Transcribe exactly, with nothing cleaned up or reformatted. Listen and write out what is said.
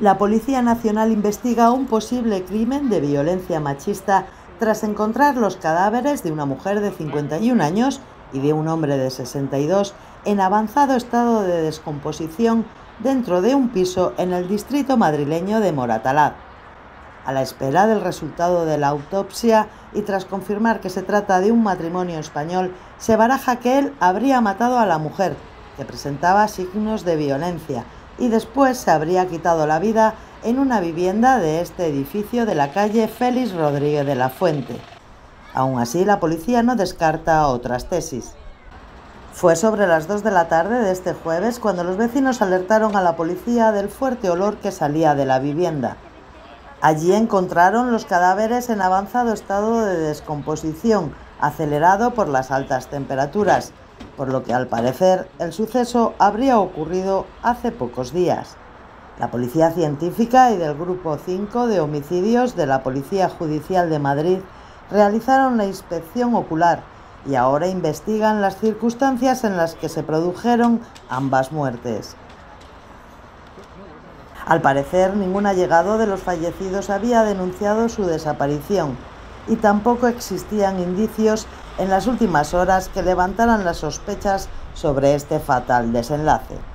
La Policía Nacional investiga un posible crimen de violencia machista tras encontrar los cadáveres de una mujer de cincuenta y un años y de un hombre de sesenta y dos en avanzado estado de descomposición dentro de un piso en el distrito madrileño de Moratalaz. A la espera del resultado de la autopsia y tras confirmar que se trata de un matrimonio español, se baraja que él habría matado a la mujer, que presentaba signos de violencia, y después se habría quitado la vida en una vivienda de este edificio de la calle Félix Rodríguez de la Fuente. Aún así, la policía no descarta otras tesis. Fue sobre las dos de la tarde de este jueves cuando los vecinos alertaron a la policía del fuerte olor que salía de la vivienda. Allí encontraron los cadáveres en avanzado estado de descomposición, acelerado por las altas temperaturas, por lo que al parecer el suceso habría ocurrido hace pocos días. La Policía Científica y del Grupo cinco de Homicidios de la Policía Judicial de Madrid realizaron la inspección ocular y ahora investigan las circunstancias en las que se produjeron ambas muertes. Al parecer, ningún allegado de los fallecidos había denunciado su desaparición y tampoco existían indicios en las últimas horas que levantaran las sospechas sobre este fatal desenlace.